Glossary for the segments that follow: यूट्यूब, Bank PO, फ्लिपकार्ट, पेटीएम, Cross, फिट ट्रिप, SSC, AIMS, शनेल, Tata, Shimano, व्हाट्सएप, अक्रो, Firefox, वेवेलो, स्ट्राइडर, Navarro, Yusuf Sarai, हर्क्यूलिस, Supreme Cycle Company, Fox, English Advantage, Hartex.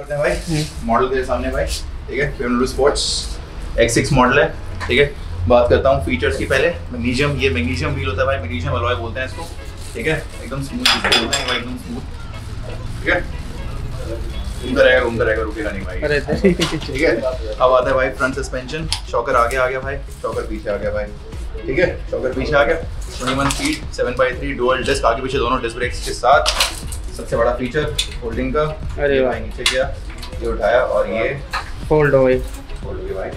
करते हैं भाई मॉडल के सामने भाई, ठीक है Shimano स्पोर्ट्स X6 मॉडल है, ठीक है। बात करता हूँ फीचर्स की। पहले मैग्नीशियम, ये मैग्नीशियम व्हील होता है भाई, मैग्नीशियम अलॉय बोलते हैं इसको, ठीक है। एकदम स्मूथ बोलते हैं भाई, एकदम स्मूथ, ठीक है। घूमता रहेगा रुकेगा नहीं भाई, ठीक है। अब आता है भाई फ्रंट सस्पेंशन, शॉकर आगे आ गया भाई, शॉकर पीछे आ गया भाई, ठीक है। शॉकर पीछे आ गया, 21 फीट 7x3 डुअल डिस्क, आगे पीछे दोनों डिस्क ब्रेक्स के साथ। सबसे बड़ा फीचर होल्डिंग का, अरे भाई नीचे गया, ये उठाया और ये फोल्ड हो गई, फोल्ड हो गई भाई।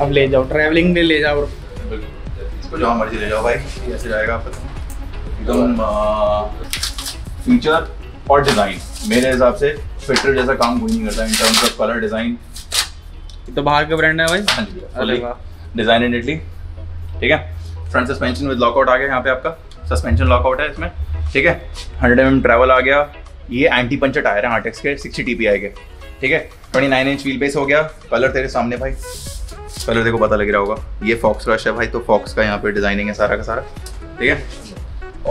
अब ले जाओ ट्रैवलिंग में, ले जाओ इसको जहाँ मर्जी ले जाओ भाई, ऐसे जाएगा एकदम। फीचर और डिज़ाइन मेरे हिसाब से फिटर जैसा काम कोई नहीं करता in terms of colour design. तो बाहर का ब्रांड है भाई, हाँ जी, अरे वाह, डिज़ाइन इन इटली, ठीक है। फ्रंट सस्पेंशन विद लॉकआउट आ गया, यहाँ पे आपका सस्पेंशन लॉकआउट है इसमें, ठीक है। 100 mm ट्रैवल आ गया, ये एंटी पंचर टायर है हार्टेक्स के 60 TPI के, ठीक है। 29 इंच व्हील बेस हो गया। कलर तेरे सामने भाई, कलर देखो पता लग रहा होगा, ये फॉक्स ब्रश है भाई, तो फॉक्स का यहाँ पे डिजाइनिंग है सारा का सारा, ठीक है।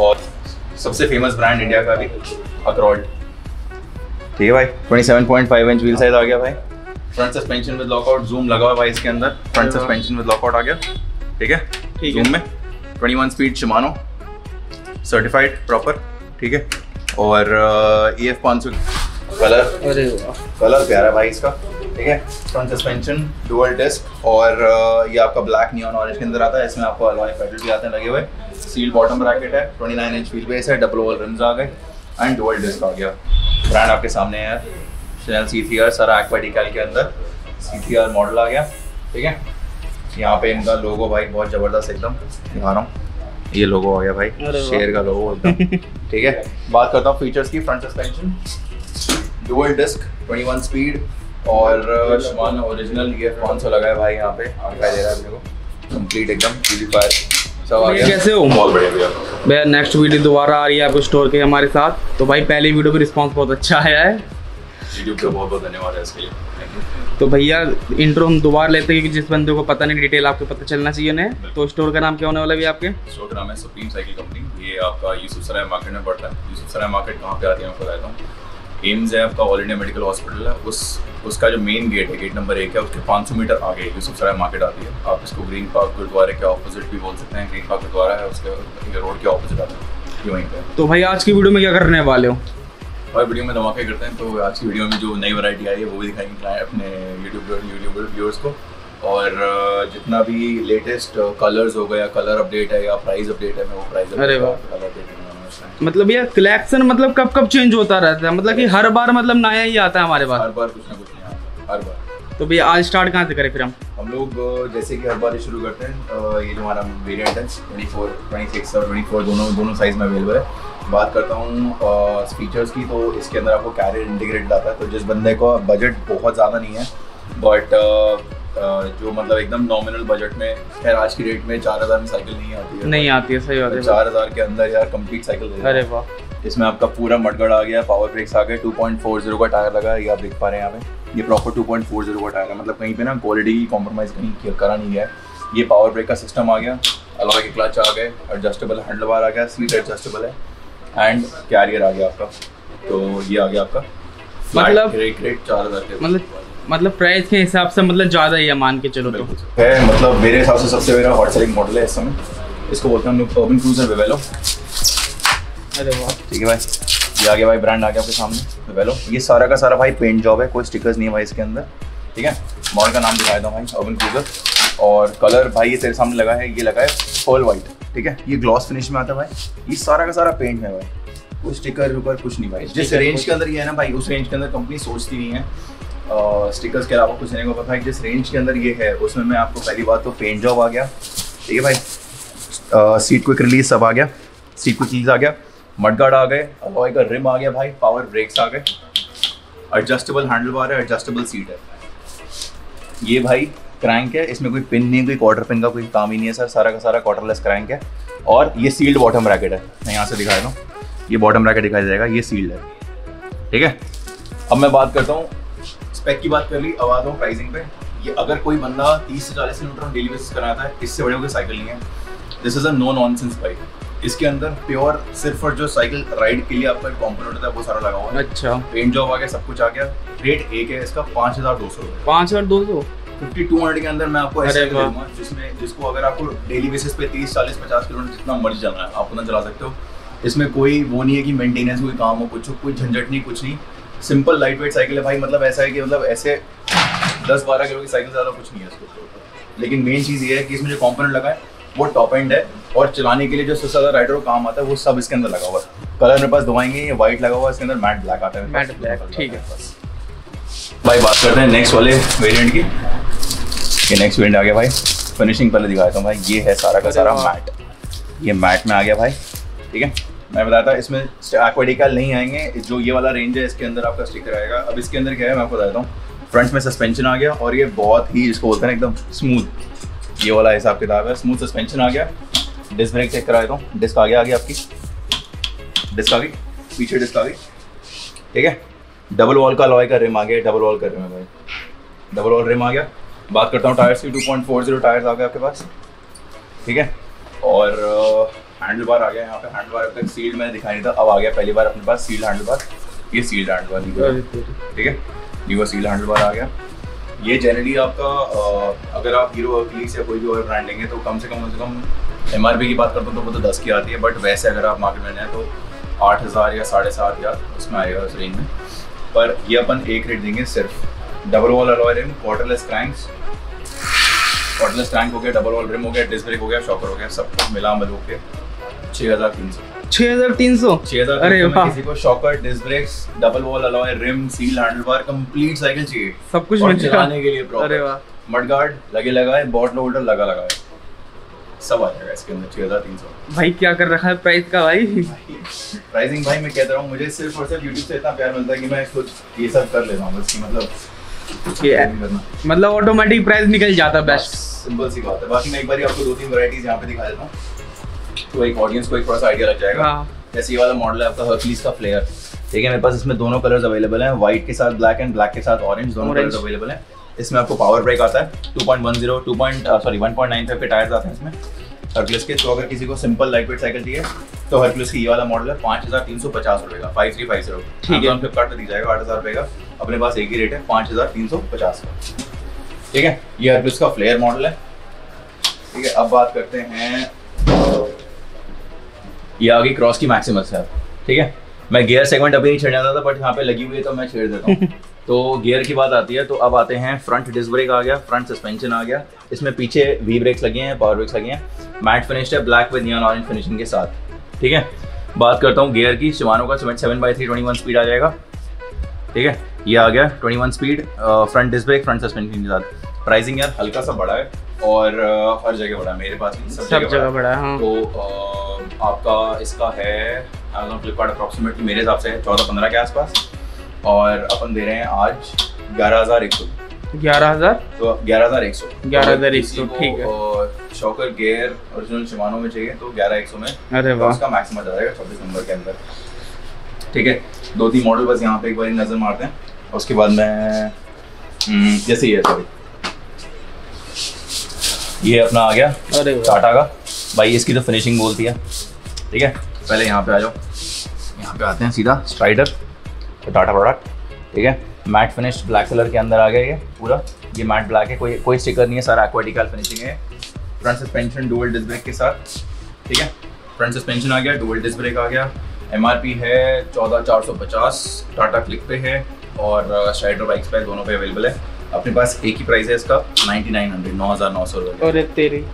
और सबसे फेमस ब्रांड इंडिया का भी अक्रो, ठीक है भाई। 27.5 इंच व्हील साइज आ गया भाई। Front suspension with lockout, zoom लगा हुआ भाई इसके अंदर, फ्रंट सस्पेंशन विद लॉकआउट आ गया, ठीक है। जूम में 21 स्पीड शिमानो सर्टिफाइड प्रॉपर, ठीक है। और AF 500 कलर, कलर प्यारा भाई इसका, ठीक है। फ्रंट सस्पेंशन डुअल डिस्क, और ये आपका ब्लैक नियॉन ऑरेंज के अंदर आता है, इसमें आपको अलॉय पेडल भी आते हैं लगे हुए, सील बॉटम ब्रैकेट है, 29 इंच व्हील बेस है, डबल ओवल रिम्स आ गए एंड डुअल डिस्क आ गया। ब्रांड आपके सामने है यार, चैनल C3R सारा एक्वाटिकल के अंदर C3R मॉडल आ गया, ठीक है। यहाँ पे इनका लोगो भाई बहुत ज़बरदस्त, एकदम दिखा रहा हूँ, ये लोगो आ गया भाई, शेर का लोगो एकदम, ठीक है। बात करता हूँ फीचर्स की। Front suspension dual disc 21 speed और Shimano ओरिजिनल ये 500 लगा है भाई, यहाँ पे दिखाई दे रहा है आपको कंप्लीट एकदम प्यूरिफायर सब आ गया। कैसे हो? बहुत बढ़िया भैया। भैया नेक्स्ट वीडियो दोबारा आ रही है आपको स्टोर के हमारे साथ, तो भाई पहली वीडियो पर रिस्पॉन्स बहुत अच्छा आया है, यूट्यूब का बहुत बहुत धन्यवाद है इसके लिए। तो भैया इंट्रो हम दोबारा लेते हैं कि जिस बंदे को पता नहीं डिटेल आपको पता चलना चाहिए ना। तो स्टोर का नाम क्या होने वाला है आपके? स्टोर का नाम है सुप्रीम साइकिल कंपनी, ये आपका यूसुफ सराय मार्केट में पड़ता है। यूसुफ सराय मार्केट कहाँ पे आती है मैं बताता हूँ। एम्स है आपका, ऑल इंडिया मेडिकल हॉस्पिटल है, उसका जो मेन गेट है, गेट नंबर 1 है, उसके 500 मीटर आगे यूसुफ सराय मार्केट आती है। आप इसको ग्रीन पार्क गुरुद्वारे के ऑपोजिट भी बोल सकते हैं, ग्रीन पार्क गुरुद्वारा है उसके रोड के ऑपोजिट आता है, वहीं पर। तो भाई आज की वीडियो में क्या करने वाले हो? और वीडियो में धमाके करते हैं, तो आज की वीडियो में जो नई वैरायटी आई है वो भी दिखाएंगे अपने यूट्यूब व्यूअर्स को, और जितना भी लेटेस्ट कलर्स हो गया, कलर अपडेट है या प्राइस अपडेट है, मैं वो प्राइस अपडेट, मतलब ये कलेक्शन मतलब कब कब चेंज होता रहता है, मतलब कि हर बार मतलब नया ही आता है हमारे पास, हर बार कुछ ना कुछ नया आता है हर बार। तो भैया आज स्टार्ट कहाँ से करें फिर? हम लोग जैसे कि हर बार शुरू करते हैं, ये जो हमारा वेरियंट है 24, 26 और 24 दोनों साइज में अवेलेबल है। बात करता हूँ फीचर्स की, तो इसके अंदर आपको कैरियर इंटीग्रेटेड आता है, तो जिस बंदे को बजट बहुत ज़्यादा नहीं है बट जो मतलब एकदम नॉमिनल बजट में, खैर आज की रेट में 4000 में साइकिल नहीं आती है, सही बात है। 4000 के अंदर यार कंप्लीट साइकिल, अरे वाह। इसमें आपका पूरा मडगढ़ आ गया, पावर ब्रेक्स आ गए, 2.40 का टायर लगा है, ये आप देख पा रहे हैं यहाँ पे, ये प्रॉपर 2.40 का टायर है, मतलब कहीं पे ना क्वालिटी की कॉम्प्रोमाइज़ कहीं करा नहीं गया है। ये पावर ब्रेक का सिस्टम आ गया, अलॉय के क्लच आ गए, एडजस्टेबल हैंडल बार आ गया, सीट एडजस्टेबल है एंड कैरियर आ गया आपका, तो ये आ गया आपका मतलब ग्रेट 4000 के, मतलब प्राइस के हिसाब से मतलब ज़्यादा ही है मान के चलो तो है, मतलब मेरे हिसाब से सबसे मेरा हॉट सेलिंग मॉडल है इस समय। इसको बोलते हैं हम लोग अर्बन क्रूजर वेवेलो, अरे वाह, ठीक है भाई। ये आ गया भाई, ब्रांड आ गया आपके सामने वेवेलो। ये सारा का सारा भाई पेंट जॉब है, कोई स्टिकर्स नहीं है भाई इसके अंदर, ठीक है। मॉडल का नाम दिखाया था भाई अर्बन क्रूजर, और कलर भाई ये तेरे सामने लगा है, ये लगा है पर्ल वाइट, ठीक है। ये ग्लॉस फिनिश में आता है भाई, ये सारा का सारा पेंट है भाई, कुछ स्टिकर ऊपर कुछ नहीं भाई। जिस रेंज के अंदर ये है ना भाई, उस रेंज के अंदर कंपनी सोचती नहीं है, स्टिकर्स के अलावा कुछ नहीं को पता है। जिस रेंज के अंदर ये है उसमें मैं आपको पहली बात तो पेंट जॉब आ गया, ठीक है भाई, सीट क्विक रिलीज सब आ गया, सीट क्विक रिलीज आ गया, मडगार्ड आ गए, अलॉय का रिम आ गया भाई, पावर ब्रेक्स आ गए, एडजस्टेबल हैंडल बार है, एडजस्टेबल सीट है। ये भाई क्रैंक है, इसमें कोई पिन नहीं है, कोई क्वार्टर पिन का कोई काम ही नहीं है सर, सारा का सारा क्वार्टरलेस क्रैंक है। और ये सील्ड बॉटम ब्रैकेट है, मैं यहाँ से दिखा रहा हूँ, ये बॉटम ब्रैकेट दिखाई जाएगा, ये सील्ड है, ठीक है। अब मैं बात करता हूँ स्पेक की, बात कर ली, अब आता हूँ प्राइसिंग पे। ये अगर कोई बंदा 30 से 40 किलोमीटर डेली बेसिस कराता है, इससे बड़े कोई साइकिल नहीं है। This is a no nonsense bike, इसके अंदर प्योर सिर्फ और जो साइकिल राइड के लिए आपका कंपोनेंट होता है वो सारा लगा हुआ है। अच्छा, पेंट जॉब आ गया, सब कुछ आ गया। रेट एक है इसका 5200 रुपए, 5200 5200 के अंदर मैं आपको ऐसे दूंगा जिसमें जिसको अगर आपको डेली बेसिस पे 30, 40, 50 किलोमीटर जितना मर्जी चलना है आप उतना चला सकते हो। इसमें कोई वो नहीं है कि मेंटेनेंस कोई काम हो, कुछ कोई झंझट नहीं, कुछ नहीं। सिंपल लाइट वेट साइकिल है भाई, मतलब ऐसा है कि मतलब ऐसे 10-12 किलो की साइकिल ज़्यादा कुछ नहीं है इसको। लेकिन मेन चीज़ ये है कि इसमें जो कॉम्पोनेंट लगा है वो टॉप एंड है और चलाने के लिए जो सबसे ज़्यादा राइडर को काम आता है वो सब इसके अंदर लगा हुआ है। कलर मेरे पास दवाएंगे, ये व्हाइट लगा हुआ है, इसके अंदर मैट ब्लैक आता है, मैट ब्लैक। ठीक है भाई, बात करते हैं नेक्स्ट वाले वेरिएंट की। ये नेक्स्ट वेरिएंट आ गया भाई, फिनिशिंग पहले दिखाता हूँ भाई। ये है सारा का सारा मैट, ये मैट में आ गया भाई। ठीक है, मैं बताता इसमें एक्वाटिकल नहीं आएंगे, जो ये वाला रेंज है इसके अंदर आपका स्टिकर आएगा। अब इसके अंदर क्या है मैं आपको बताता हूँ। फ्रंट में सस्पेंशन आ गया और ये बहुत ही इसको बोलते हैं एकदम स्मूथ, ये वाला हिसाब किताब है, स्मूथ सस्पेंशन आ गया। डिस्क ब्रेक चेक करा देता हूँ, डिस्क आगे आ गया, आपकी डिस्क आ गई, पीछे डिस्क आ गई। ठीक है, डबल वॉल का अलॉय का रिम आ गया, डबल वॉल का रिम है भाई, डबल वॉल रिम आ गया। बात करता हूँ टायर्स की, 2.40 टायर्स आ गए आपके पास। ठीक है, और हैंडल बार आ गया यहाँ पे। हैंडल बार अब तक सील्ड मैंने दिखाई नहीं था, अब आ गया पहली बार अपने पास सील्ड हैंडल बार। ये सील्ड हैंडल बार, ठीक है, न्यू सील्ड हैंडल बार आ गया। ये जनरली आपका अगर आप हीरो हर्क्यूलिस या कोई भी और ब्रांड लेंगे तो कम से कम MRP की बात करता हूँ तो वो तो 10 की आती है, बट वैसे अगर आप मार्केट में हैं तो 8000 या 7500 उसमें आएगा उस रेंज में। पर ये अपन एक रेट देंगे सिर्फ। Double wall alloy rim, cotterless cranks, cotterless crank हो गया, डबल वॉल रिम हो गया, डिस्क ब्रेक हो गया, शॉकर हो गया, सब कुछ मिला मिलो के 6300। अरे वाह, किसी को shocker, disc brakes, double wall alloy rim, seal, handle bar, complete cycle चाहिए, सब कुछ मिल चलाने के लिए प्रॉपर। अरे वाह, मड गार्ड लगे लगाए, बॉटल होल्डर लगा लगाए, सब आ जाएगा इसके अंदर 6300। भाई क्या कर रखा है प्राइस का भाई, प्राइसिंग भाई मैं कहता रहा हूं मुझे सिर्फ और सिर्फ YouTube से इतना प्यार मिलता है कि मैं खुद ये सब कर लेता हूं, इसकी मतलब ऑटोमेटिक प्राइस निकल जाता है, बेस्ट, सिंपल सी बात है। बाकी मैं एक बार आपको 2-3 वैरायटीज यहां पे दिखा देता हूं तो एक ऑडियंस को एक थोड़ा सा आइडिया लग जाएगा। जैसे ये वाला मॉडल है आपका हर्क्यूलिस का फ्लेयर। ठीक है, मेरे पास इसमें दोनों कलर्स अवेलेबल हैं, व्हाइट के साथ ब्लैक एंड ब्लैक के साथ ऑरेंज, दोनों कलर्स अवेलेबल हैं। इसमें आपको पावर ब्रेक आता है, 1.95 के टायर्स आते हैं इसमें हर्क्यूलिस के। तो अगर किसी को सिंपल लाइट वेट साइकिल चाहिए तो हर्क्यूलिस की ये वाला मॉडल है 5350 रुपए का, 5350। ठीक है, हम फ्लिपकार्ट पर दी जाएगा 8000 रुपए का, अपने पास एक ही रेट है 5350 का। ठीक है, ये हर्क्यूलिस का फ्लेयर मॉडल है। ठीक है, अब बात करते हैं ये आगे क्रॉस की मैक्सिमस है। ठीक है, मैं गियर सेगमेंट अभी नहीं छेड़ना चाहता था बट यहाँ पे लगी हुई है तो मैं छेड़ देता हूँ। तो गियर की बात आती है तो अब आते हैं, फ्रंट डिस्क ब्रेक आ गया, फ्रंट सस्पेंशन आ गया, इसमें पीछे वी ब्रेक्स लगे हैं, पावर ब्रेक्स लगे हैं, मैट फिनिश्ड है black with neon orange finishing के साथ। ठीक है, बात करता हूँ गियर की, शिमानो का 7/3 21 स्पीड आ जाएगा। ठीक है, ये आ गया 21 speed, front disc brake, front suspension के साथ। प्राइसिंग यार हल्का सा बड़ा है और हर जगह बड़ा है, मेरे पास सब जगह बड़ा है। तो आपका इसका है अमेजोन फ्लिपकार्ट अप्रॉक्सीमेटली मेरे हिसाब से 14-15 के आसपास और अपन दे रहे हैं आज 11100। ठीक है, शॉकर गियर ओरिजिनल शिमानो में चाहिए तो 11100 में। अरे वाह, उसका मैक्सिमम जाएगा 26 नंबर के अंदर। ठीक है, 2-3 मॉडल बस यहाँ पे एक बार नज़र मारते हैं, उसके बाद मैं जैसे ही है। ये अपना आ गया टाटा का भाई, इसकी तो फिनिशिंग बोलती है। ठीक है, पहले यहाँ पे आ जाओ, यहाँ पे आते हैं सीधा स्ट्राइडर, तो टाटा प्रोडक्ट। ठीक है, मैट फिनिश ब्लैक कलर के अंदर आ गया, ये पूरा ये मैट ब्लैक है, कोई स्टिकर नहीं है, सारा एक्वाटिकल फिनिशिंग है। Front suspension dual disc brake के साथ। ठीक है, फ्रंट सस्पेंशन आ गया, डुअल डिस्क ब्रेक आ गया। MRP है 14450, टाटा क्लिक पे है और स्ट्राइडर बाइक्स पे दोनों पे अवेलेबल है। अपने पास एक ही प्राइस है इसका 9900 रुपए। और तेरी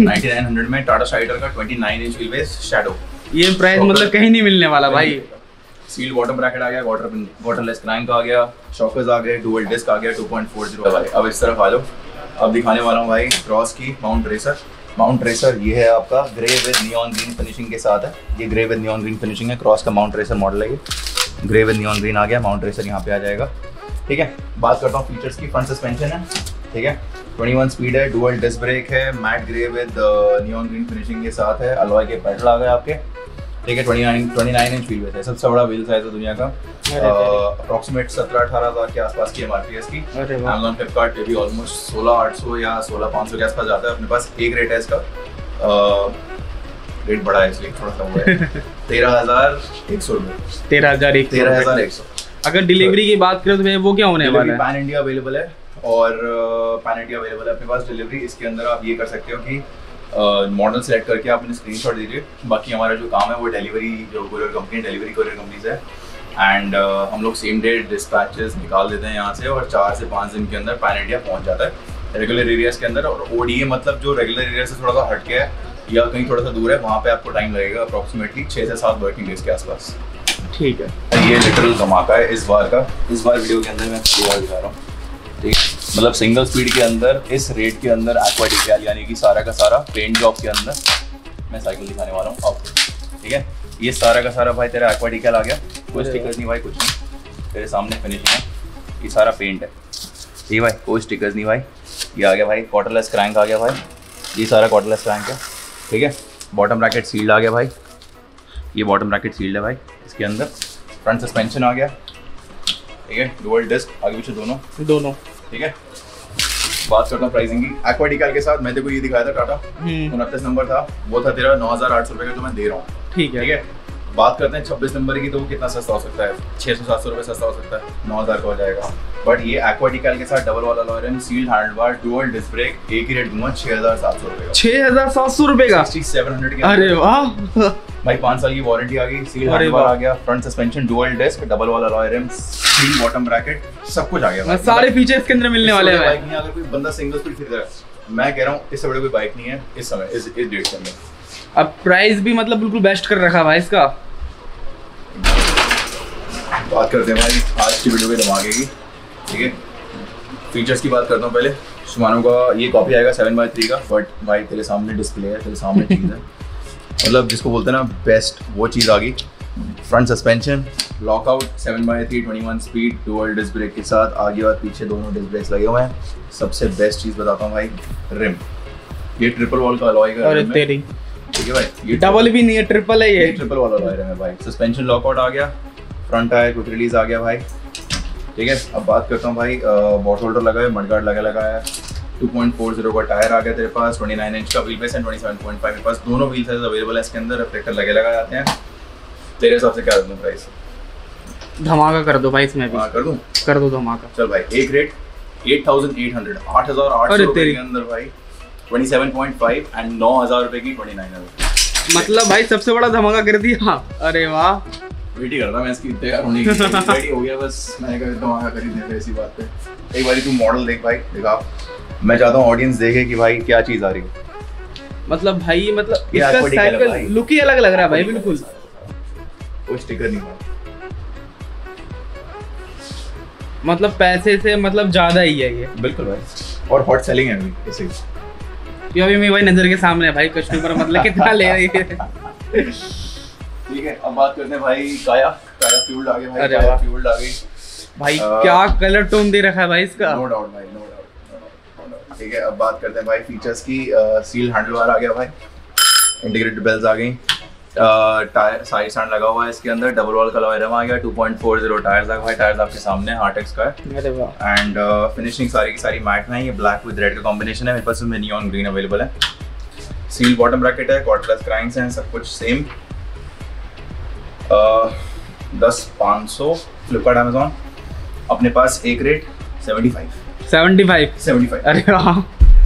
9900 में टाटा स्ट्राइडर का 29 इंच व्हील बेस शैडो, ये प्राइस मतलब कहीं नहीं मिलने वाला भाई। सील बॉटम ब्रैकेट आ गया, वाटरलेस क्रैंक आ गया, शॉकर्स आ गए, डुअल डिस्क आ गया, 2.40 वाले। अब इस तरफ आ जाओ, अब दिखाने वाला हूँ भाई क्रॉस की माउंट रेसर। माउंट रेसर ये है आपका grey with neon green finishing के साथ है, ये grey with neon green finishing है, क्रॉस का माउंट रेसर मॉडल है, ये ग्रे विद नियॉन ग्रीन आ गया, माउंट रेसर यहाँ पे आ जाएगा। ठीक है, बात करता हूँ फीचर्स की। फ्रंट सस्पेंशन है, ठीक है, 21 स्पीड है, डुअल डिस्क ब्रेक है, matte grey with neon green finishing के साथ है, अलॉय के पैडल आ गए आपके। ठीक है, 29 इंच व्हील बेस है, सबसे बड़ा व्हील साइज है दुनिया का। अप्रॉक्सीमेट 17-18 हज़ार के आसपास की MRP इसकी। Amazon फ्लिपकार्ट पे भी ऑलमोस्ट 16800 या 16500 के आसपास जाता है। अपने पास एक रेट है इसका रेट बढ़ा है इसलिए थोड़ा कम हुआ है। 13,100 13,100। अगर डिलीवरी की बात करें तो वो क्या होने वाला है? पैन इंडिया अवेलेबल है और पैन इंडिया अवेलेबल है अपने पास डिलीवरी। इसके अंदर आप ये कर सकते हो कि मॉडल सेलेक्ट करके आप उन्हें स्क्रीनशॉट दीजिए। बाकी हमारा जो काम है वो डिलीवरी जो कोरियर कंपनीज है एंड हम लोग सेम डे डिस्पैचेस निकाल देते हैं यहाँ से और 4 से 5 दिन के अंदर पैन इंडिया पहुँच जाता है रेगुलर एरियाज़ के अंदर। और ODA मतलब जो रेगुलर एरिया से थोड़ा सा हटके है या कहीं थोड़ा सा दूर है वहाँ पे आपको टाइम लगेगा अप्रॉक्सीमेटली 6 से 7 वर्किंग डेज के आसपास। ठीक है, ये लिटरल धमाका है इस बार का। इस बार वीडियो के अंदर मैं दिखा रहा हूँ, मतलब सिंगल स्पीड के अंदर इस रेट के अंदर एक्वाटिकल यानी कि सारा का सारा पेंट जॉब के अंदर मैं साइकिल दिखाने वाला हूँ आपको। ठीक है, ये सारा का सारा भाई तेरा एक्वाटिकल आ गया, कोई स्टिकर्स नहीं भाई, कुछ नहीं, तेरे सामने फिनिशिंग है, ये सारा पेंट है, ठीक भाई, कोई स्टिकर्स नहीं भाई। ये आ गया भाई कॉटरलेस क्रैंक आ गया भाई, ये सारा कॉटरलेस क्रैंक है। ठीक है, बॉटम ब्रैकेट सील्ड आ गया भाई, ये बॉटम ब्रैकेट सील्ड है भाई। इसके अंदर फ्रंट सस्पेंशन आ गया, ठीक है, डुअल डिस्क आगे पीछे दोनों। ठीक है, बात करता हूँ प्राइसिंग की। एक्वाटिकल के साथ मैंने ये दिखाया था टाटा 29 नंबर था, वो था तेरा 9,800 का, तो मैं दे रहा हूँ। ठीक है, बात करते हैं 26 नंबर की, तो वो कितना सस्ता हो सकता है, 600-700 रुपये सस्ता हो सकता है, 9,000 का हो जाएगा। बट ये एक्वाटिकल के साथ डबल वाला alloy and sealed handlebar dual disc brake, एक ही रेट दूंगा 6,700 रुपये, 6,700 का 6,700 का। अरे वाह भाई, 5 साल की वारंटी आ गई, सील्ड हैंडबार आ गया, front suspension dual disc, double वाला alloy and sealed bottom bracket, सब कुछ आ गया, सारे फीचर्स के अंदर मिलने वाले हैं। बाइक में अगर कोई बंदा सिंगल स्पीड खरीद रहा है, मैं कह रहा हूँ इससे बड़ी कोई बाइक नहीं है इस समय, इस डेट के अंदर। अब प्राइस भी मतलब बिल्कुल बेस्ट कर रखा है भाई इसका। बात करते हैं भाई आज की वीडियो के धमाके की। ठीक है, फीचर्स की बात करता हूँ पहले। शिमानो का ये कॉपी आएगा 7x3 का, बट भाई तेरे सामने डिस्प्ले है, तेरे सामने चीज़ है, मतलब जिसको बोलते हैं ना बेस्ट, वो चीज़ आ गई। Front suspension lockout 7x3 21 speed dual disc brake के साथ आगे और पीछे दोनों डिस्क ब्रेक्स लगे हुए हैं। सबसे बेस्ट चीज़ बताता हूँ भाई, रिम, ये ट्रिपल वॉल का अलॉय का, ठीक है भाई, ये डबल भी नहीं है, ट्रिपल है, ये ट्रिपल वाला लॉयर है भाई। सस्पेंशन लॉकआउट आ गया, फ्रंट टायर क्विक रिलीज आ गया भाई। ठीक है, अब बात करता हूँ भाई, बॉट होल्डर लगा है, मडगार्ड लगा है, 2.40 का टायर आ गया तेरे पास, 29 इंच का व्हील बेस है, 27.5 के पास, दोनों व्हील साइज अवेलेबल है इसके अंदर, रिफ्लेक्टर लगा जाते हैं। तेरे हिसाब से क्या दूँ प्राइस? धमाका कर दो भाई, इसमें कर दो धमाका। चल भाई, एक रेट 8,800 के अंदर भाई, 27.5 एंड 9,000 रुपए की 29,000, मतलब भाई सबसे बड़ा धमाका कर दिया। अरे वाह, वेट ही कर रहा मैं इसकी, तैयार होने की रेडी हो गया बस, मैंने कहा धमाका कर ही देते इसी बात पे। एक बारी तू मॉडल देख भाई, देखा, मैं चाहता हूँ ऑडियंस देखे कि भाई क्या चीज़ आ रही है, मतलब भाई मतलब इसका साइकिल लुक ही अलग लग रहा है भाई, बिल्कुल कोई स्टिकर नहीं है, मतलब पैसे से मतलब ज़्यादा ही है ये, बिल्कुल भाई। और हॉट सेलिंग है अभी इसी, अभी मेरी भाई नजर के सामने है भाई कस्टमर, मतलब कितना ले रही है। ठीक है, अब बात करते हैं भाई काया फ्यूल्ड आ गया भाई, काया फ्यूल्ड आ गई भाई, क्या कलर टोन दे रखा है भाई इसका, नो डाउट भाई, नो डाउट। ठीक है, अब बात करते हैं भाई फीचर्स की। सील हैंडलबार आ गया भाई, इंटीग्रेटेड बेल्स आ गई, टायर साइड स्टैंड लगा हुआ है इसके अंदर, डबल वॉल का अलॉय रिम आ गया, 2.40 टायर्स आ गए भाई, टायर्स आपके सामने हार्टेक्स का है एंड फिनिशिंग सारी की सारी मैट में है, ये ब्लैक विद रेड का कॉम्बिनेशन है, मेरे पास उसमें नियॉन ग्रीन अवेलेबल है, सील बॉटम ब्रैकेट है, कॉर्डलेस क्रैंक्स हैं, सब कुछ सेम। 10,500 फ्लिपकार्ट अमेजोन, अपने पास एक रेट 75। अरे वाह,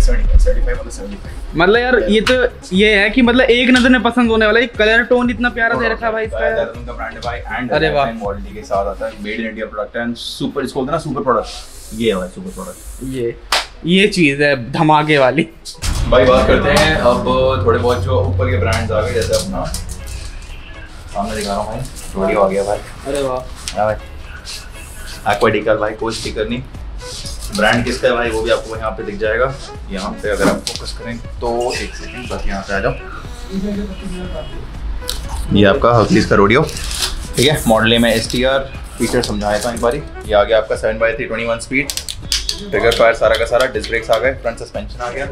75, मतलब यार ये तो ये है कि मतलब एक नजर में पसंद होने वाला, ये कलर टोन इतना प्यारा दे रखा भाई इसका, उनका ब्रांड है भाई एंड टाइम क्वालिटी के साथ आता है, made in India product and super, इसको बोलते हैं ना सुपर प्रोडक्ट, ये है सुपर प्रोडक्ट, ये चीज है धमाके वाली भाई। बात करते हैं अब थोड़े बहुत जो ऊपर के ब्रांड्स आ गए, जैसे अपना सामने दिखा रहा हूं भाई, थोड़ी आ गया भाई, अरे वाह भाई, एक्वाटिकल भाई, कोई स्टिकर नहीं, ब्रांड किसका है भाई वो भी आपको यहाँ पे दिख जाएगा, यहाँ पे अगर आप फोकस करें तो, एक सेकंड बस यहाँ पे आ जाओ, ये आपका हर्क्यूलिस का रोडियो। ठीक है, मॉडल में STR फीचर समझाया था एक बारी, ये आ गया आपका 7x3 21 स्पीड, ट्रिगर फायर सारा का सारा, डिस्क ब्रेक्स आ गए, फ्रंट सस्पेंशन आ गया,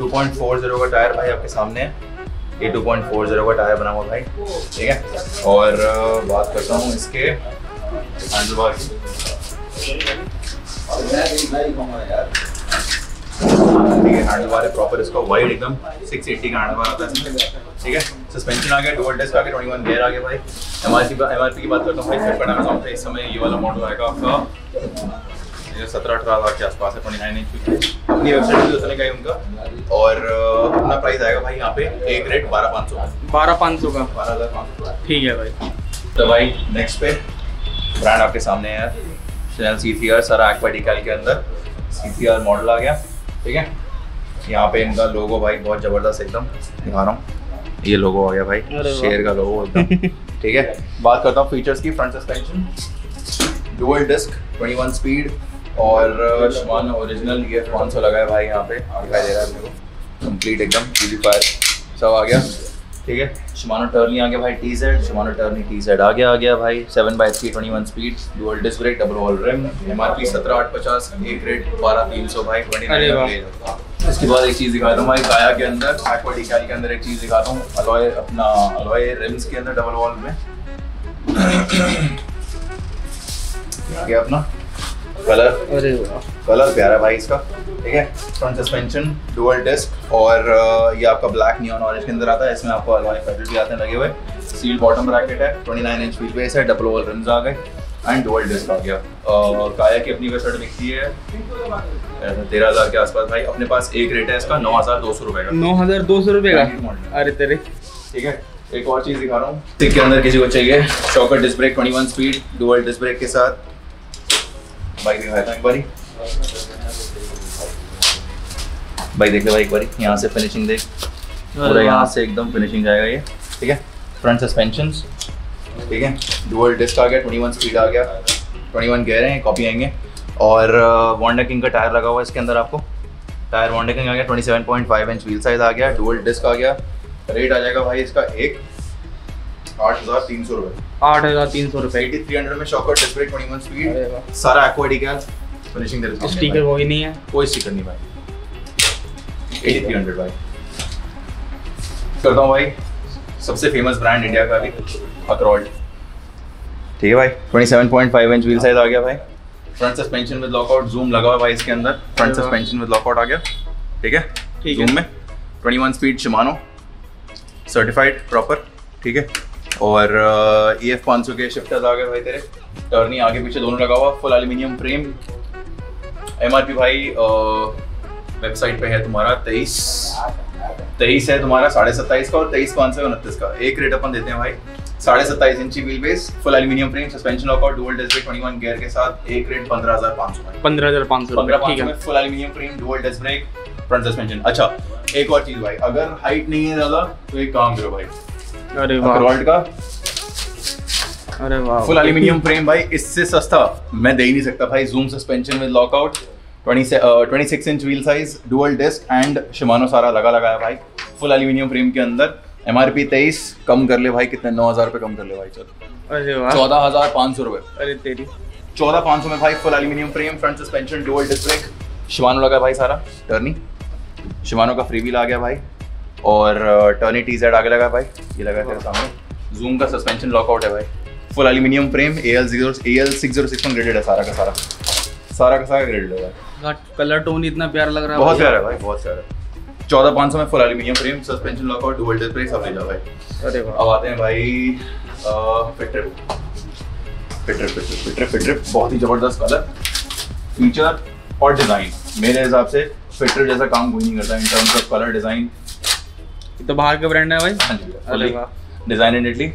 2.40 का टायर भाई आपके सामने है, ये 2.40 का टायर बना हुआ भाई। ठीक है, और बात करता हूँ इसके हैंडल बार, ठीक है। हैंडल बार है प्रॉपर इसका, वाइड एकदम 680 का हैंडल बार आता है, ठीक है। सस्पेंशन आ गया, डुअल डिस्क आ गया, 21 गियर आ गया भाई। एमआरपी की बात करता हूँ अमेजॉन पे इस समय ये वाला मॉडल आएगा आपका 17-18 लाख के आसपास है, 29 इंच अपनी वेबसाइट पे का है उनका। और अपना प्राइस आएगा भाई यहाँ पे एक रेट 12,500 का, 12,500 ठीक है भाई। तो भाई नेक्स्ट पे ब्रांड आपके सामने है यार, CTR सारा एक्वाटिकल के अंदर CTR मॉडल आ गया, ठीक है। यहाँ पे इनका लोगो भाई बहुत ज़बरदस्त एकदम दिखा रहा हूँ, ये लोगो आ गया भाई, शेर का लोगो एकदम, ठीक है। बात करता हूँ फीचर्स की, front suspension, dual disc, 21 speed और शिमानो ओरिजिनल ये 500 लगा है भाई यहाँ पे, दिखाई दे रहा है मेरे को कंप्लीट एकदम प्यूरिफायर सब आ गया, ठीक है। शिमानो टर्नी आ गया भाई, टी-सेट, शिमानो टर्नी टी-सेट आ गया भाई, 7/3 21 speed, dual disc brake, double all rim, MRP 17,850, एक रेट 12,300 भाई, 29। इसके बाद एक चीज़ दिखाता हूँ भाई काया के अंदर, एक्वाटिकल के अंदर एक चीज़ दिखाता हूँ, अलॉय अपना अलॉय रिम्स के अंदर डबल ऑल में आ गया अपना कलर, अरे कलर प्यारा भाई इसका, ठीक है। फ्रंट सस्पेंशन, डुअल डिस्क और ये आपका ब्लैक नियॉन ऑरेंज के अंदर आता है, इसमें आपको अलॉय पैडल भी आते हैं लगे हुए, सील बॉटम ब्रैकेट है, 29 इंच व्हील बेस है, डबल ओवल रिम्स आ गए एंड डुअल डिस्क आ गया। काया की अपनी वेबसाइट बिकती है 13,000 के आसपास भाई, अपने पास एक रेट है इसका 9,200 रुपये का, 9,200 रुपये का, अरे तेरे, ठीक है। एक और चीज़ दिखा रहा हूँ इसके अंदर, किसी को चाहिए shocker disc brake 21 speed dual disc brake के साथ, बाइक दिखाता हूँ एक बारी, बाइक देख ले भाई एक बारी, यहाँ से फिनिशिंग देख पूरा, यहाँ से एकदम फिनिशिंग जाएगा ये, ठीक है। फ्रंट सस्पेंशन, ठीक है, डुअल डिस्क आ गया, 21 स्पीड आ गया, 21 गियर हैं, कॉपी आएंगे और वॉन्डेकिंग का टायर लगा हुआ है इसके अंदर, आपको टायर वॉन्डेकिंग आ गया, 27.5 इंच व्हील साइज आ गया, डुअल डिस्क आ गया। रेट आ जाएगा भाई इसका एक 8,300 रुपये, 8,300 रुपये, 8300 में शॉकर डिस्क ब्रेक 21 स्पीड, सारा एक्वाटिकल, फिनिशिंग दे रहा, स्टिकर वो ही नहीं है, कोई स्टिकर नहीं भाई, 8300 भाई। करता हूँ भाई सबसे फेमस ब्रांड इंडिया का भी, अक्रो, ठीक है भाई, 27.5 इंच व्हील साइज आ गया भाई, front suspension with lockout, zoom लगा हुआ भाई इसके अंदर, फ्रंट सस्पेंशन विद लॉकआउट आ गया, ठीक है, जूम में, 21 स्पीड, शिमानो सर्टिफाइड प्रॉपर, ठीक है। और EF 500 के शिफ्टर्स आ गए भाई तेरे, टर्नी आगे पीछे दोनों लगा हुआ, फुल एल्यूमिनियम फ्रेम, MRP भाई वेबसाइट पे है तुम्हारा 23 है तुम्हारा 27.5 का और 23,529 का, एक रेट अपन देते हैं भाई 27.5 इंची wheel base, full aluminium frame, suspension lockout, dual disc brake 21 gear के साथ, एक रेट 15,500, 15,500 में full aluminium frame, dual disc brake, front suspension. अच्छा एक और चीज़ भाई, अगर हाइट नहीं है ज़्यादा तो एक काम करो भाई, अरे वाह का, अरे वाह, फुल एल्यूमिनियम फ्रेम भाई, इससे सस्ता मैं दे ही नहीं सकता भाई, Zoom suspension with lockout, 26 inch wheel size, dual disc and Shimano सारा लगाया भाई, फुल एल्यूमिनियम फ्रेम के अंदर, MRP 23, कम कर ले भाई कितने, 9,000 रुपये कम कर ले भाई, चलो अरे वाह 14,500 रुपये, अरे तेरी 14,500 में भाई, full aluminium frame, front suspension, dual disc brake, Shimano लगा भाई सारा, टर्नी शिमानो का फ्री व्हील आ गया भाई और टर्नी टी-सेट आगे लगा भाई, ये लगा तेरे सामने, जूम का सस्पेंशन लॉकआउट है भाई, full aluminium frame, AL 606 graded है, सारा का सारा ग्रेडेड है भाई, कलर टोन इतना प्यारा लग रहा है, बहुत प्यारा है भाई, बहुत प्यारा। 14,500 में full aluminium frame, suspension lockout, dual disc brake, सब ले जा भाई। अरे वाह, अब आते हैं भाई फिट ट्रिप, बहुत ही ज़बरदस्त कलर, फीचर और डिज़ाइन, मेरे हिसाब से फिट ट्रिप जैसा काम कोई नहीं करता in terms of colour design, तो बाहर का ब्रांड है भाई, हाँ जी, अरे वाह, डिजाइन इन इटली,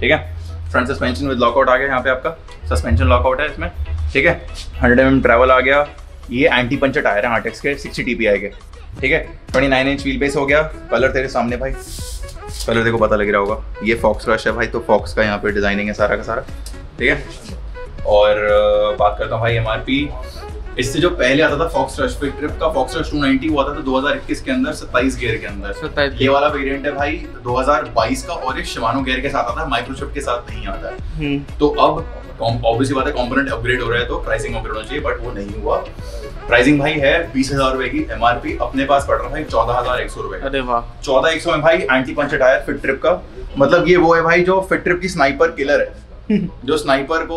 ठीक है। फ्रंट सस्पेंशन विद लॉकआउट आ गया, यहाँ पे आपका सस्पेंशन लॉकआउट है इसमें, ठीक है। 100 mm ट्रैवल आ गया, ये एंटी पंचर टायर है हार्टेक्स के, 60 TPI के, ठीक है। 29 इंच व्हील बेस हो गया, कलर तेरे सामने भाई, कलर देखो पता लग रहा होगा, ये फॉक्स क्रश है भाई, तो फॉक्स का यहाँ पे डिजाइनिंग है सारा का सारा, ठीक है। और बात करता हूँ भाई MRP, इससे जो पहले आता था फॉक्स रश, फिट ट्रिप का फॉक्स रश 290 हुआ था तो 2021 के अंदर 27 गियर के अंदर, ये वाला वेरिएंट है भाई 2022 का और ये शिमानो गियर के साथ आता है, माइक्रोशिफ्ट के साथ नहीं आता है, तो अब ऑब्वियसली बात है कंपोनेंट अपग्रेड हो रहा है तो प्राइसिंग अपग्रेड होना चाहिए, बट वो नहीं हुआ। प्राइसिंग भाई है 20,000 रुपए की, MRP अपने पास पड़ रहा है 14,100 रुपए, अरे वाह 14,100 में भाई anti puncture tyre, फिट ट्रिप का मतलब ये वो है भाई जो फिट ट्रिप की स्नाइपर किलर है, जो स्नाइपर को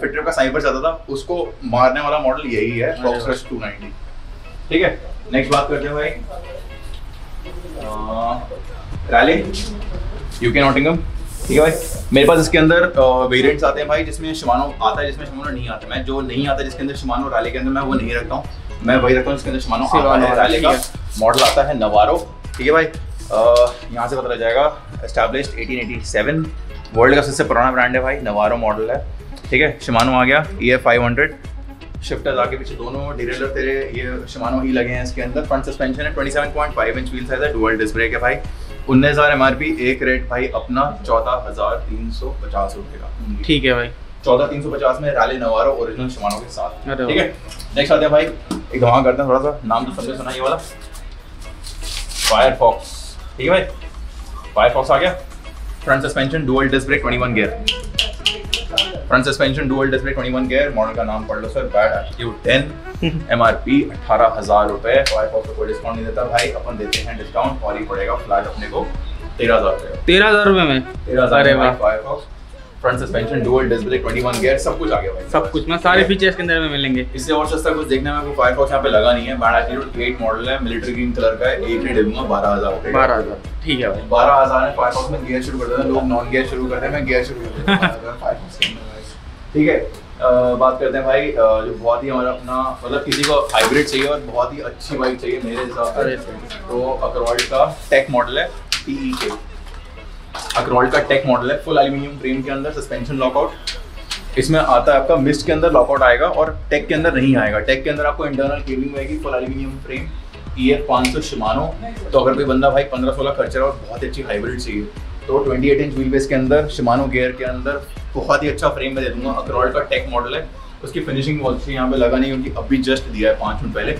फिट ट्रिप का स्नाइपर चाहता था उसको मारने वाला मॉडल यही है, फॉक्स रश 290, ठीक है। नेक्स्ट बात करते हैं भाई रैली यूके नॉटिंगम, ठीक है भाई। मेरे पास इसके अंदर वेरिएंट्स आते हैं भाई, जिसमें शिमानो आता है, जिसमें शिमानो नहीं आता। मैं जो नहीं आता जिसके अंदर शिमानो रैली के अंदर मैं वो नहीं रखता हूँ, मैं वही रखता हूँ जिसके अंदर शिमानो आता है। रैली का मॉडल आता है नवारो, ठीक है भाई। यहाँ से पता लग जाएगा, एस्टैब्लिश्ड 1887, वर्ल्ड का सबसे पुराना ब्रांड है भाई, नवारो मॉडल है, ठीक है। शिमानो आ गया, EF 500 शिफ्टर आगे पीछे दोनों डिरेलर तेरे ये शिमानो ही लगे हैं। इसके अंदर फ्रंट सस्पेंशन है, 27.5 इंच व्हील साइज है, डुअल डिस्क ब्रेक है भाई, 19,000 MRP, एक रेट भाई अपना 14,350 रुपये का, ठीक है भाई। 14,350 में रैली नवारो ओरिजिनल शिमानो के साथ, ठीक है। नेक्स्ट आते हैं भाई, एक धमाका करते हैं, थोड़ा सा नाम तो सबसे सुना ये वाला फायरफॉक्स, ठीक है भाई। फायरफॉक्स आ गया, front suspension dual disc brake 21 gear, front suspension dual disc brake 21 gear, model का नाम पढ़ लो सर, बैड एटीट्यूड 10, MRP 18,000 रुपये। फायरफॉक्स को कोई डिस्काउंट नहीं देता भाई, अपन देते हैं डिस्काउंट और ही पड़ेगा फ्लैट अपने को 13,000 रुपये, 13,000 रुपये में 13,000 Firefox, front suspension dual disc brake 21 gear, सब कुछ आ गया भाई, सब कुछ ना सारे फीचर्स के अंदर में मिलेंगे। इससे और सस्ता कुछ देखने में आपको फायरफॉक्स यहाँ पे लगा नहीं है। बैड एटीट्यूड 8 मॉडल है, मिलिट्री ग्रीन कलर का है, एक रेट दूंगा 12,000 रुपये, 12,000 ठीक है भाई। 12,000 में फायरफॉक्स में गियर शुरू कर देते हैं, लोग नॉन गियर शुरू करते हैं, मैं गियर शुरू कर, ठीक है। बात करते हैं भाई जो बहुत ही हमारा अपना मतलब किसी को हाइब्रिड चाहिए और बहुत ही अच्छी बाइक चाहिए मेरे हिसाब से, तो अक्रॉल्ड का टेक मॉडल है, TEK अक्रॉल्ड का टेक मॉडल है, फुल एल्यूमिनियम फ्रेम के अंदर, सस्पेंशन लॉकआउट इसमें आता है आपका, मिस्ट के अंदर लॉकआउट आएगा और टेक के अंदर नहीं आएगा। टेक के अंदर आपको इंटरनल केबलिंग आएगी, full aluminium frame, EF 500 Shimano. तो अगर कोई बंदा भाई 15-16 खर्चा और बहुत ही अच्छी हाइब्रिड चाहिए तो 28 इंच व्हील बेस के अंदर शिमानो गियर के अंदर बहुत ही अच्छा फ्रेम में दे दूंगा। अक्रॉल्ड का टेक मॉडल है, उसकी फिनिशिंग वॉल्स यहाँ पे लगा नहीं, उनकी अभी जस्ट दिया है 5 मिनट पहले,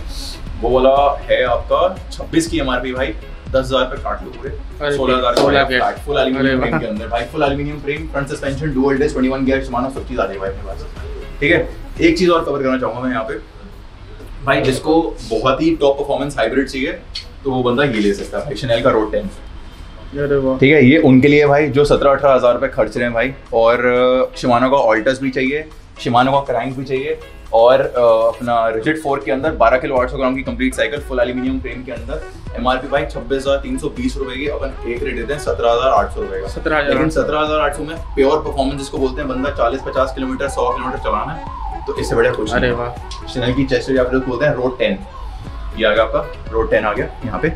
वो वाला है आपका 26 की MRP भाई, 10,000 पे काट लो पूरे 16,000। फुल एल्यूमिनियम फ्रेम के अंदर भाई, full aluminium frame, front suspension dual disc 21 gear Shimano, सब चीज़ आ जाए भाई अपने पास, ठीक है। एक चीज़ और कवर करना चाहूँगा मैं यहाँ पे भाई, जिसको बहुत ही टॉप परफॉर्मेंस हाइब्रिड चाहिए तो वो बंदा ये ले सकता है, शनेल का रोड 10, ठीक है। ये उनके लिए भाई जो 17-18,000 रुपये खर्च रहे हैं भाई, और शिमानो का ऑल्टर्स भी चाहिए, शिमानो का क्रैंक भी चाहिए, और अपना रिजिड 4 के अंदर 12 किलो 800 ग्राम की complete cycle, full aluminium frame के अंदर, MRP भाई 26,320 रुपए की, अपन एक रेट देते हैं 17,800 रुपए का, 17,000, लेकिन 17,800 में प्योर परफॉर्मेंस जिसको बोलते हैं, बंदा 40-50 किलोमीटर 100 किलोमीटर चलाना है तो इससे बढ़िया कुछ। अरे वाह, शनेल की चेस्ट आप लोग बोलते हैं रोड 10, ये आ गया आपका रोड 10 आ गया यहाँ पे,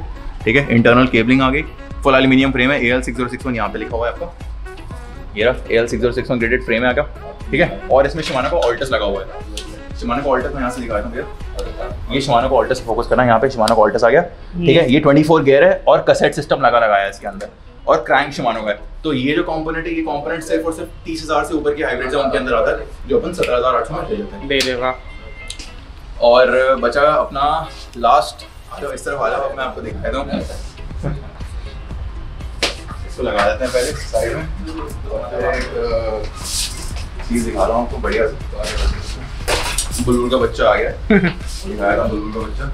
ठीक है। इंटरनल केबलिंग आ गई, फुल एल्यूमिनियम फ्रेम है, AL 6061 यहाँ पे लिखा हुआ है आपका, ये रहा AL 6061 ग्रेडेड फ्रेम है आपका, ठीक है। और इसमें शिमानो का ऑल्टर्स लगा हुआ है, शिमानो का ऑल्टर्स मैं यहाँ से दिखा रहा हूँ, ये शिमानो का ऑल्टर्स फोकस करना, यहाँ पे शिमानो का ऑल्टर्स आ गया, ठीक है। ये 24 गियर है और कसेट सिस्टम लगाया है इसके अंदर, और क्रैंक शिमानो का है। तो ये जो कॉम्पोनेंट है, ये कॉम्पोनेंट सिर्फ और सिर्फ 30,000 से ऊपर के हाइब्रिड है उनके अंदर आता है, जो अपन 17,800 में ले लेते हैं। और बचा अपना लास्ट, इस तरफ आ जाओ, मैं आपको दिखा देता हूँ, इसको लगा देते हैं पहले साइड में, चीज़ दिखा रहा हूँ आपको बढ़िया से, बुलबुल का बच्चा आ गया बुलबुल का बच्चा,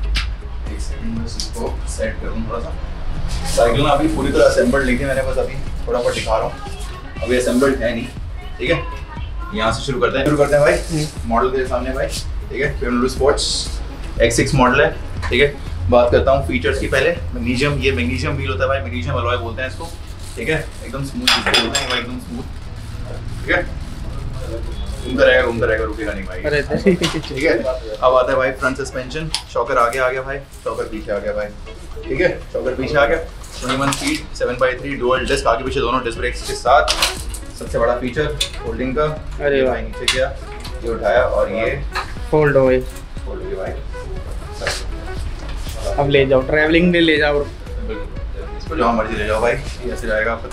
एक सेकंड में इसको सेट करूँ थोड़ा सा। साइकिल ना अभी पूरी तरह असेंबल्ड लेके मेरे पास, अभी थोड़ा बहुत दिखा रहा हूँ, अभी असेंबल्ड है नहीं, ठीक है। यहाँ से शुरू करते हैं भाई, मॉडल तेरे सामने भाई, ठीक है। फिर स्पोर्ट्स X6 मॉडल है, ठीक है। बात करता हूँ फीचर्स की पहले, मैग्नीशियम, ये मैग्नीशियम व्हील होता है भाई, मैग्नीशियम अलॉय बोलते हैं इसको, ठीक है। एकदम स्मूथ बोलते हैं भाई, एकदम स्मूथ, ठीक है। घूमता रहेगा रुकेगा नहीं भाई, ठीक है। अब आता है भाई फ्रंट सस्पेंशन, शॉकर आगे आ गया भाई, शॉकर पीछे आ गया भाई, ठीक है। शॉकर पीछे आ गया, 21 फीट 7x3 डुअल डिस्क, आगे पीछे दोनों डिस्क ब्रेक्स के साथ। सबसे बड़ा फीचर होल्डिंग का, अरे भाई नीचे गया, ये उठाया और ये फोल्ड हो गई भाई, अब ले जाओ ट्रैवलिंग में, ले जाओ इसको जहाँ मर्जी ले जाओ भाई, ऐसे जाएगा आपका,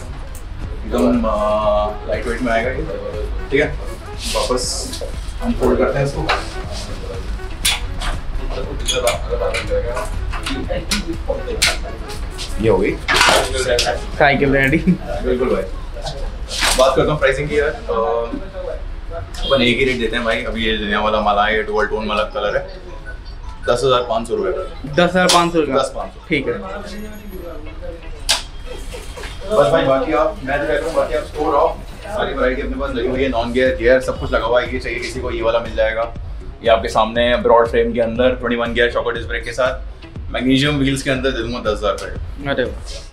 एकदम लाइट वेट में आएगा ये, ठीक है। वापस हम फोल्ड करते हैं इसको, ये हो गई साइकिल रेडी, बिल्कुल भाई। बात करता हूँ प्राइसिंग की यार, अपन एक ही रेट देते हैं भाई। अभी ये नया वाला माला है, डुअल टोन वाला कलर है, 10,500 रुपये, 10,500 रुपये, 10,500, ठीक है। बस भाई बाकी आप, मैं जो कहता हूँ बाकी आप स्टोर आओ, सारी वैरायटी अपने पास लगी हुई है, नॉन गियर गियर सब कुछ लगा हुआ है। ये चाहिए किसी को, ये वाला मिल जाएगा, ये आपके सामने है ब्रॉड फ्रेम के अंदर 21 गियर शॉकर डिस्क ब्रेक के साथ। मैग्नीशियम व्हील्स के अंदर दे दूंगा 10,000 रुपये।